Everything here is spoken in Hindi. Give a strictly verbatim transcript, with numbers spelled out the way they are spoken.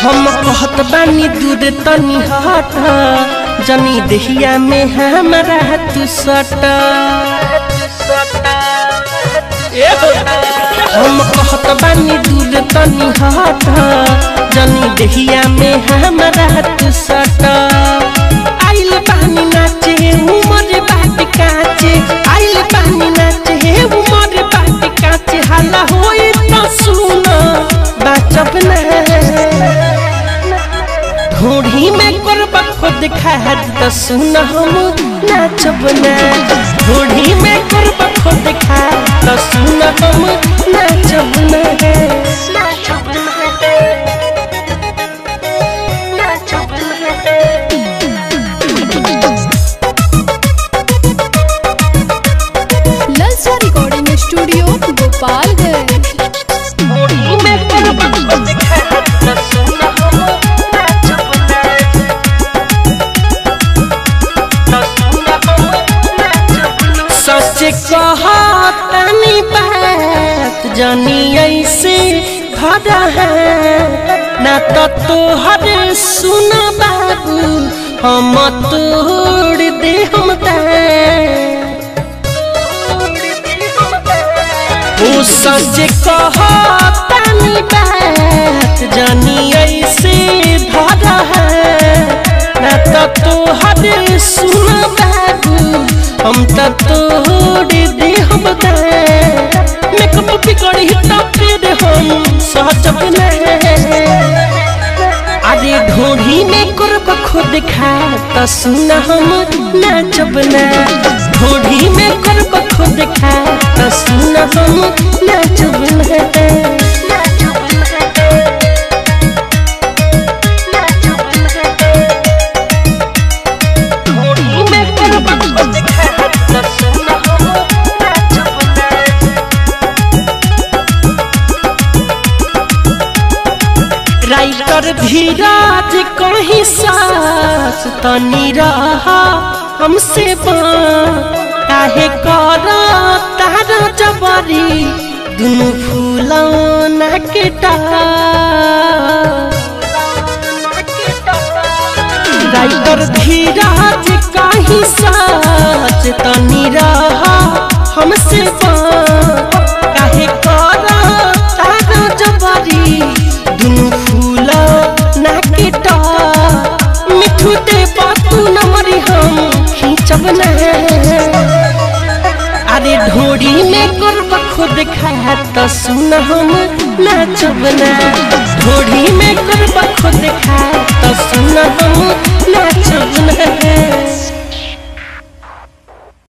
हम कहत बानी दूर तनी हट, जनी दहिया में हमरा तू सट। हम कहत बानी दूर तनी हट, जनी दहिया में हमरा तू सट। आइल बानी नाचे उमर बाट काचे, आइल बानी नाचे उमर बाट काचे, हाला होई न सुना बाचब ना घोड़ी में करबा खुद खाद सुन हम नाचब ना। घोड़ी में करबा खुद खाद सुन हम नाचब ना। ललसा रिकॉर्डिंग स्टूडियो गोपाल है। घोड़ी में करबा खुद खाद सुन हम कहतनी बात जानी ऐसे भरा है ना तो तोहर सुन बाबू हम तोड़ दे। हम सच कहतनी बात जानी ऐसे भरा है ना तो तोहर सुन बाबू हम तो अरे ढोढ़ी में करब खुद खाद सुन हम नाचब ना। ढोढ़ी में करब खुद खाद सुन हम नाचब ना। राइटर धीराज कहीं सास तनी रहा हमसे काहे करा तारा जबरी दुनु फूलौना के टार। राइटर धीराज कहीं सास तनी रहा हमसे काहे करा तारा जबरी दुनु अरे ढोड़ी में करब खुद खाद सुन हम नाचब ना। ढोड़ी में करब खुद